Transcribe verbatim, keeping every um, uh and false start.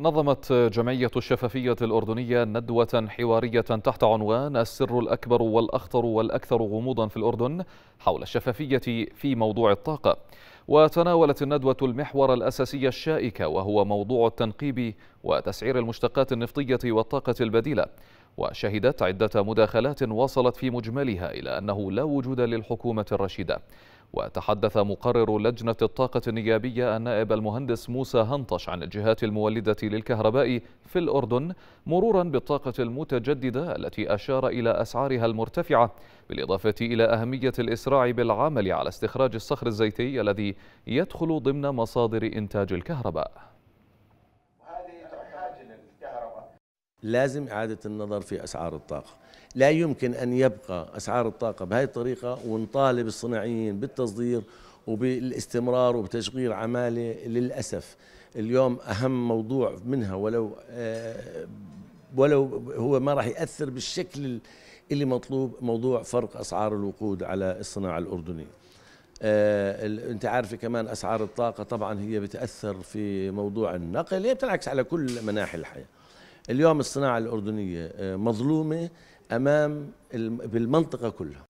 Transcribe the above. نظمت جمعية الشفافية الأردنية ندوة حوارية تحت عنوان السر الأكبر والأخطر والأكثر غموضا في الأردن حول الشفافية في موضوع الطاقة. وتناولت الندوة المحور الأساسي الشائك، وهو موضوع التنقيب وتسعير المشتقات النفطية والطاقة البديلة، وشهدت عدة مداخلات وصلت في مجملها إلى أنه لا وجود للحكومة الرشيدة. وتحدث مقرر لجنة الطاقة النيابية النائب المهندس موسى هنطش عن الجهات المولدة للكهرباء في الأردن، مرورا بالطاقة المتجددة التي أشار إلى أسعارها المرتفعة، بالإضافة إلى أهمية الإسراع بالعمل على استخراج الصخر الزيتي الذي يدخل ضمن مصادر إنتاج الكهرباء. لازم إعادة النظر في أسعار الطاقة، لا يمكن أن يبقى أسعار الطاقة بهذه الطريقة، ونطالب الصناعيين بالتصدير وبالاستمرار وبتشغيل عمالة. للأسف اليوم أهم موضوع منها ولو ولو هو ما راح يأثر بالشكل اللي مطلوب، موضوع فرق أسعار الوقود على الصناعة الأردنية. أنت عارفة كمان أسعار الطاقة طبعا هي بتأثر في موضوع النقل، هي بتنعكس على كل مناحي الحياة. اليوم الصناعة الأردنية مظلومة أمام بالمنطقة كلها.